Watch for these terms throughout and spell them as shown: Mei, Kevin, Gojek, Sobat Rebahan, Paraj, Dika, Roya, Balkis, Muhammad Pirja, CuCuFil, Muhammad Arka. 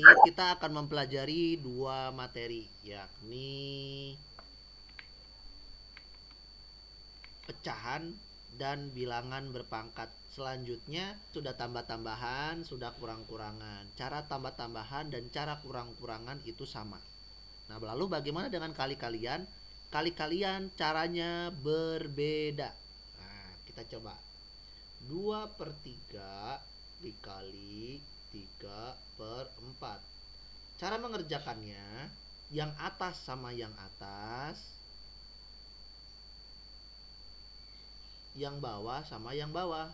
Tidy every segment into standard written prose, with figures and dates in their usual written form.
ini kita akan mempelajari dua materi, yakni pecahan dan bilangan berpangkat. Selanjutnya sudah tambah-tambahan, sudah kurang-kurangan. Cara tambah-tambahan dan cara kurang-kurangan itu sama. Nah, lalu bagaimana dengan kali-kalian? Kali-kalian caranya berbeda. Nah, kita coba. 2/3 dikali 3/4. Cara mengerjakannya, yang atas sama yang atas, yang bawah sama yang bawah.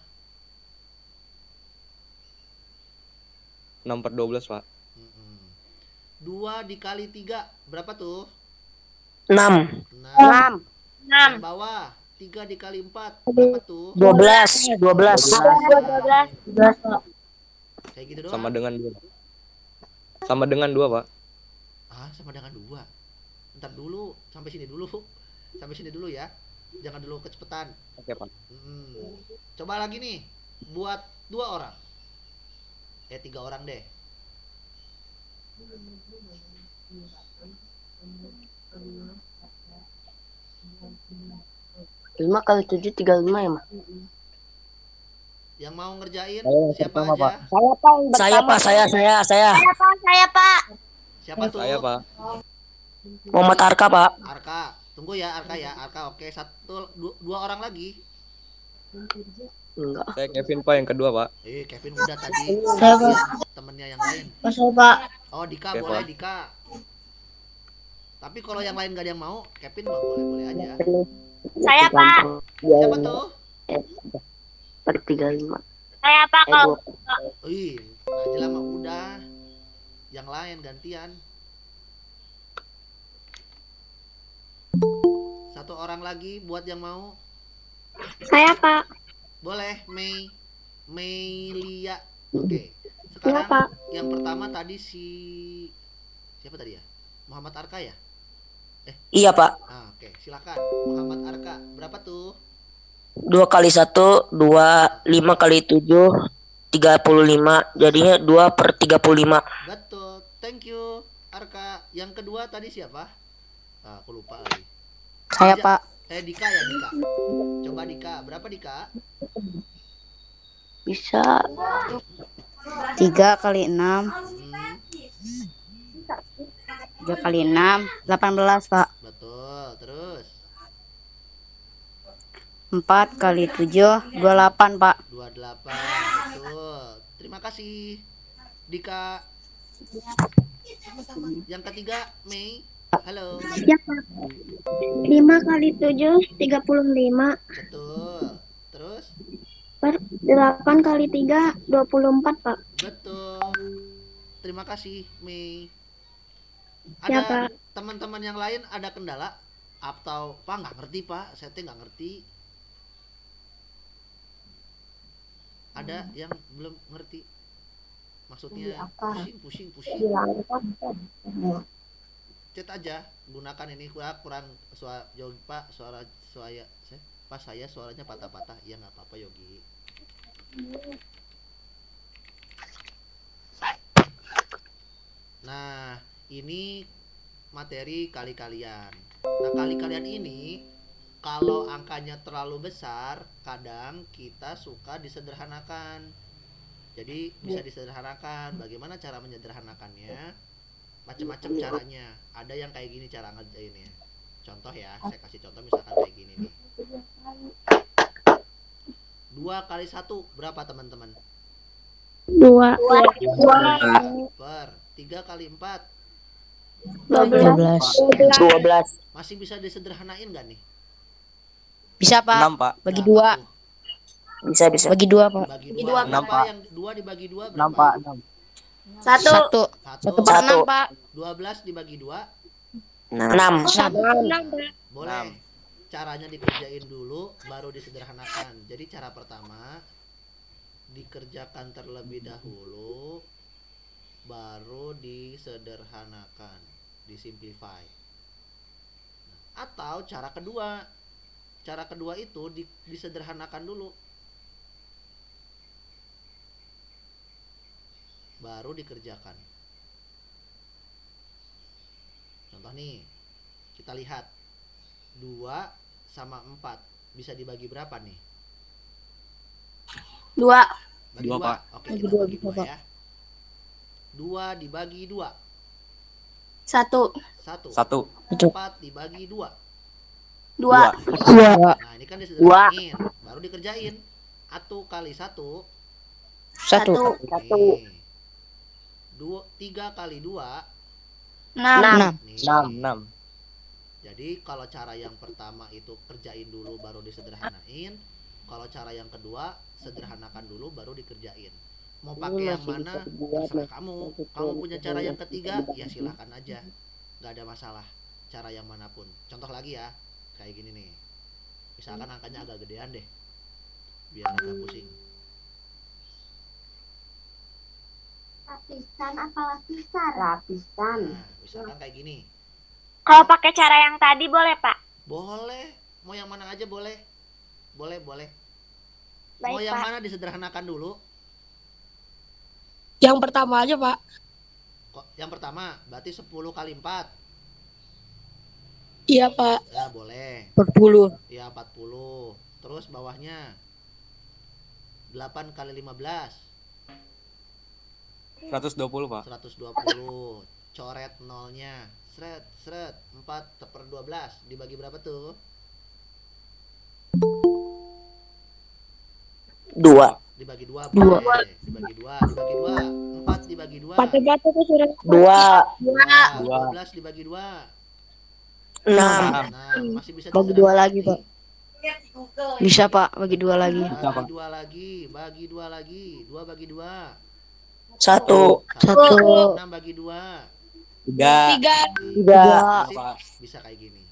6/12, Pak. 2 dikali 3 berapa tuh? 6. Yang bawah 3 dikali 4 berapa tuh? 12. Kayak gitu doang. Sama dengan 2. Sama dengan 2, Pak. Ah, sama dengan 2. Entar dulu, sampai sini dulu ya. Jangan dulu kecepatan. Oke, Pak. Coba lagi nih buat 2 orang. 3 orang deh. Lima kali 7 35 ya, Mak. Yang mau ngerjain siapa aja? Pak. Saya, Pak. Siapa tuh? Saya, Pak. Muhammad Arka, Pak. Arka. Tunggu ya, Arka, oke. 2 orang lagi. Enggak. Saya Kevin, Pak, yang kedua, Pak. Kevin udah tadi. Saya, Pak. Temennya yang lain. Saya, Pak. Oh, Dika, oke, boleh, Pak. Dika. Tapi kalau yang lain gak ada yang mau, Kevin boleh-boleh aja. Saya, Pak. Siapa tuh? 435. Saya, Pak, kalau. Aja lama udah. Yang lain gantian. 1 orang lagi buat yang mau. Saya, Pak. Boleh, Mei Lia. Oke. Sekarang ya, Pak. Yang pertama tadi siapa tadi ya? Muhammad Arka ya? Iya, Pak. Nah, oke, silakan. Muhammad Arka, berapa tuh? 2 × 1, 2, 5 × 7, 35. Jadinya 2/35. Betul. Thank you, Arka. Yang kedua tadi siapa? Ah, aku lupa lagi. Saya, Pak. Dika ya, Dika. Coba Dika, berapa Dika? Bisa 3 × 6. 3 × 6, 18, Pak. Betul, terus 4 × 7, 28, Pak. 28, betul. Terima kasih, Dika. Yang ketiga, Mei. Halo. Ya, Pak. 5 × 7, 35. Betul. Terus? 8 × 3, 24, Pak. Betul. Terima kasih, Mei. Ya, ada teman-teman yang lain ada kendala? Atau, Pak, nggak ngerti, Pak. Saya nggak ngerti. Ada yang belum ngerti? Maksudnya pusing. Cet aja, gunakan ini. Kurang suara Yogi, Pak. Suara saya suaranya patah-patah. Ya nggak apa-apa, Yogi. Nah, ini materi kali-kalian. Nah, kali-kalian ini kalau angkanya terlalu besar, kadang kita suka disederhanakan. Jadi bisa disederhanakan. Bagaimana cara menyederhanakannya? Macam-macam caranya. Ada yang kayak gini cara ngerjainnya. Contoh ya, saya kasih contoh misalkan kayak gini nih. 2 × 1 berapa, teman-teman? 2. 3 × 4. 12. Masih bisa disederhanain nggak nih? Bisa, Pak. 6, Pak. Bagi 2. Bisa. Bagi 2, Pak. Bagi 2 berapa? Yang 2 dibagi 2 berapa? 6, Pak. 1/6, Pak. 12 dibagi 2 6. Boleh. Caranya dikerjain dulu baru disederhanakan. Jadi cara pertama dikerjakan terlebih dahulu baru disederhanakan, disimplify. Atau cara kedua itu disederhanakan dulu baru dikerjakan. Contoh nih, kita lihat 2 sama 4 bisa dibagi berapa nih? 2 bagi 2, Pak. Oke, kita bagi 2 ya. 2 dibagi 2. 1. 4 dibagi 2. 2. Nah, ini kan disederhanain, baru dikerjain. 1 kali 1 3 kali 2 6. Jadi kalau cara yang pertama itu kerjain dulu baru disederhanain. Kalau cara yang kedua sederhanakan dulu baru dikerjain. Mau pakai yang mana terserah kamu. Kamu punya cara yang ketiga ya silahkan aja, gak ada masalah cara yang manapun. Contoh lagi ya, kayak gini nih. Misalkan angkanya agak gedean deh biar agak pusing. Lapisan apa lapisan? Lapisan. Nah, misalkan kayak gini. Kalau pakai cara yang tadi boleh, Pak? Boleh. Mau yang mana aja boleh. Boleh. Baik, mau yang Pak. Mana disederhanakan dulu? Yang pertama aja, Pak. Kok yang pertama? Berarti 10 kali 4. Iya, Pak. Ya, boleh. 40. Iya, 40. Terus bawahnya 8 kali 15. 120, Pak. 120. Coret nolnya. Sret. 4/12. Dibagi berapa tuh? 2. Dibagi 2, boleh. Dibagi 2. 4 dibagi 2. 12 dibagi 2. 6. Masih bisa bagi 2 lagi, Pak. Bisa, Pak. Bagi 2 lagi. Bagi 2 lagi. 2 bagi 2. 1. 6 bagi 2. 3. Bisa kayak gini.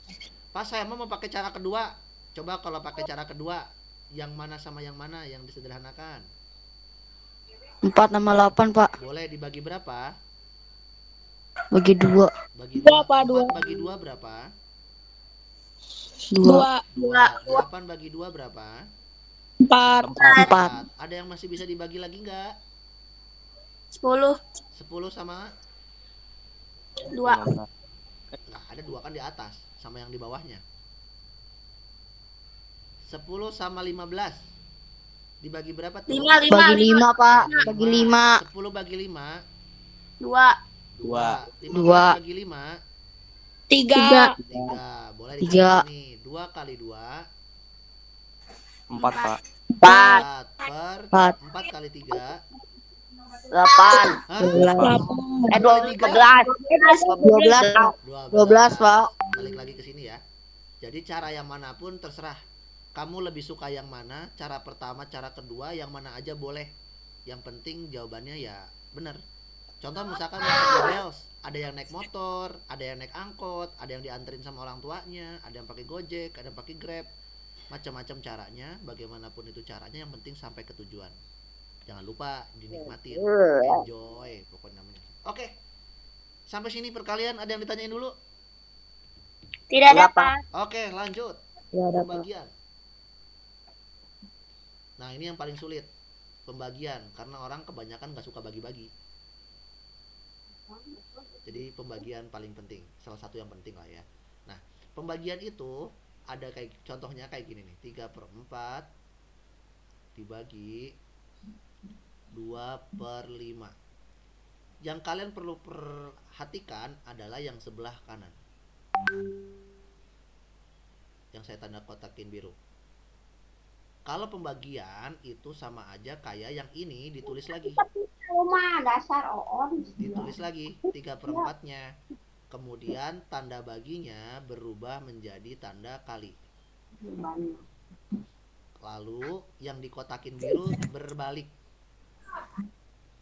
Pas saya mau pakai cara kedua. Coba kalau pakai cara kedua, yang mana sama yang mana yang disederhanakan? 4 sama 8, Pak. Boleh dibagi berapa? Bagi 2. Bagi 2. 4 bagi 2 berapa? 2. 8 bagi 2 berapa? 4. Ada yang masih bisa dibagi lagi nggak? 10 sama 2. Nah, ada 2 kan di atas sama yang di bawahnya. 10 sama 15 dibagi berapa tuh? 5. Bagi 5, Pak. Bagi 5. 10 bagi 5. 2. 15 bagi 5. 3. Boleh dikasih nih. 2 kali 2. 4, Pak. 4 kali 3. 12, Pak. Balik lagi ke sini ya. Jadi cara yang manapun terserah. Kamu lebih suka yang mana? Cara pertama, cara kedua, yang mana aja boleh. Yang penting jawabannya ya benar. Contoh misalkan ada yang naik motor, ada yang naik angkot, ada yang dianterin sama orang tuanya, ada yang pakai Gojek, ada yang pakai Grab. Macam-macam caranya, bagaimanapun itu caranya, yang penting sampai ke tujuan. Jangan lupa dinikmatin, enjoy pokoknya namanya. Oke. Sampai sini perkalian, ada yang ditanyain dulu? Tidak ada, Pak. Oke, lanjut. Pembagian. Nah, ini yang paling sulit. Pembagian, karena orang kebanyakan nggak suka bagi-bagi. Jadi pembagian paling penting, salah satu yang penting lah ya. Nah, pembagian itu ada kayak contohnya kayak gini nih, 3/4 dibagi 2/5. Yang kalian perlu perhatikan adalah yang sebelah kanan, yang saya tanda kotakin biru. Kalau pembagian itu sama aja kayak yang ini, ditulis lagi. Ditulis lagi 3/4-nya. Kemudian tanda baginya berubah menjadi tanda kali. Lalu yang dikotakin biru berbalik.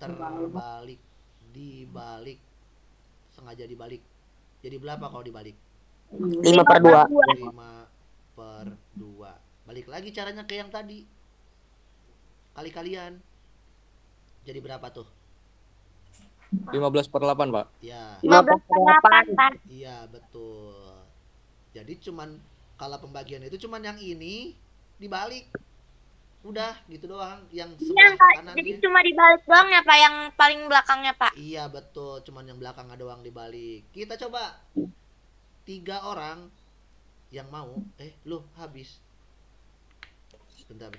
Terbalik, dibalik, sengaja dibalik. Jadi berapa kalau dibalik? 5/2. 5/2. Balik lagi caranya ke yang tadi, kali-kalian. Jadi berapa tuh? 15/8, Pak. Ya. 15/8, Pak. Iya, betul. Jadi cuman kalau pembagian itu cuman yang ini dibalik. Udah gitu doang, yang sebelah kanan. Jadi cuma dibalik doang ya, Pak, yang paling belakangnya, Pak. Iya, betul, cuman yang belakang doang dibalik. Kita coba tiga orang yang mau, loh habis. Bentar.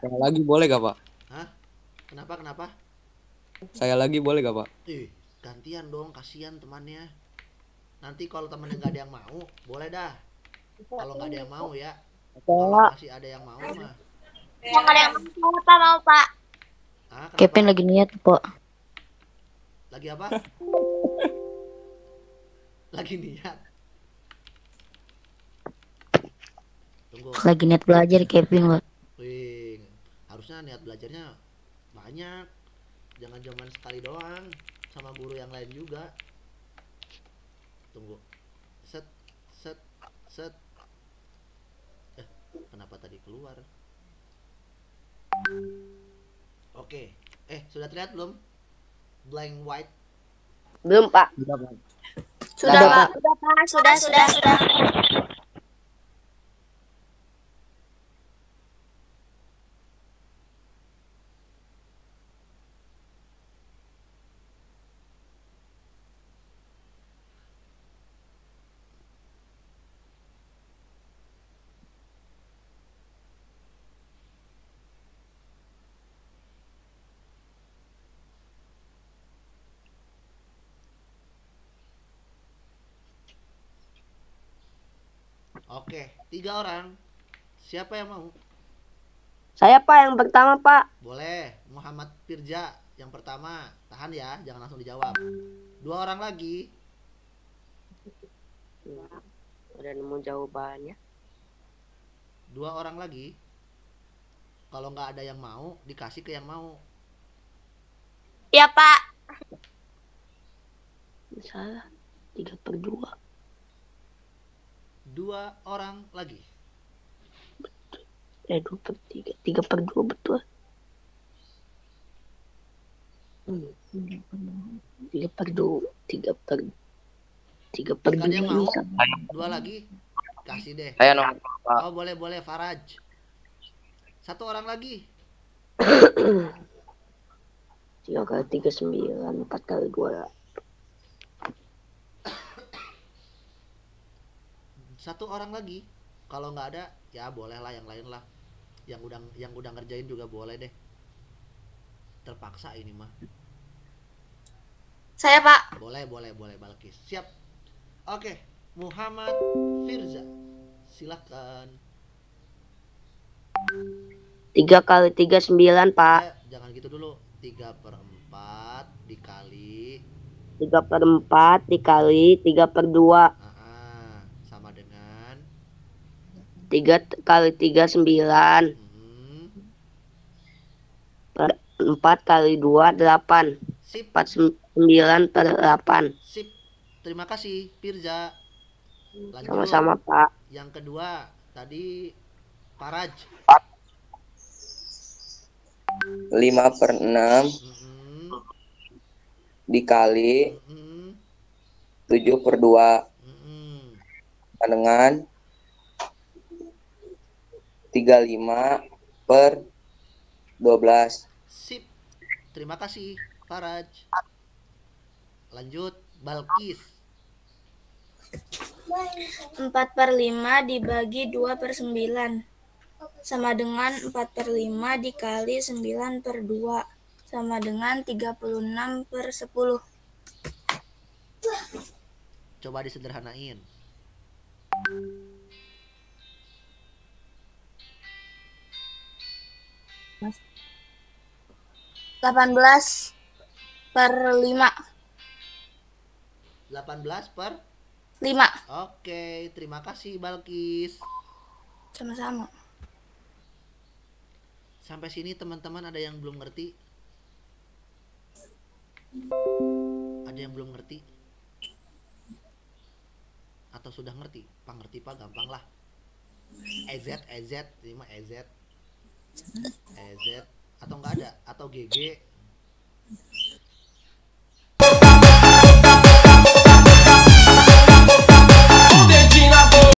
Saya lagi boleh gak, Pak? Hah? Kenapa? Saya lagi boleh gak, Pak? Gantian dong, kasihan temannya. Nanti kalau temannya nggak ada yang mau, boleh dah. Kalau nggak ada yang mau ya. Kalau masih ada yang mau mah. Yang ada yang mau, Pak, Ah, Kevin lagi niat, Pak. Lagi apa? Lagi niat. Tunggu. Lagi niat belajar Kevin, Pak. Wih, harusnya niat belajarnya banyak. Jangan cuman sekali doang, sama guru yang lain juga. Tunggu. Set. Kenapa tadi keluar? Oke. Sudah terlihat belum? Blank white. Belum, Pak. Sudah, Pak. Oke, tiga orang. Siapa yang mau? Saya, Pak, yang pertama, Pak. Boleh, Muhammad Pirja yang pertama. Tahan ya, jangan langsung dijawab. Dua orang lagi. Udah nemu jawabannya. Dua orang lagi. Kalau nggak ada yang mau, dikasih ke yang mau. Iya, Pak. Salah, 3/2. Dua orang lagi. 2/3, 3/2 betul. 3/2. Yang mau dua lagi kasih deh. Saya nomor. Oh boleh Paraj. Satu orang lagi. 3×3 9, 4×2. Satu orang lagi, kalau nggak ada ya bolehlah yang lain lah, yang udah ngerjain juga boleh deh, terpaksa ini mah. Saya, Pak. Boleh Balkis, siap. Oke, Muhammad Firza, silahkan. 3×3 9, Pak. Jangan gitu dulu. 3/4 dikali. 3/4 dikali 3/2. 3×3 9, 4×2 8, 49/8. Sip, terima kasih Pirja. Sama-sama, Pak. Yang kedua tadi Paraj. 5/6 dikali 7/2 dengan 35/12. Sip, terima kasih Paraj. Lanjut Balkis. 4/5 dibagi 2/9 sama dengan 4/5 dikali 9/2 sama dengan 36/10. Coba disederhanain. Mas. 18/5. 18/5. Oke, terima kasih Balkis. Sama-sama. Sampai sini teman-teman ada yang belum ngerti? Atau sudah ngerti? Ngerti Pak, gampang lah. EZ atau enggak ada, atau GG.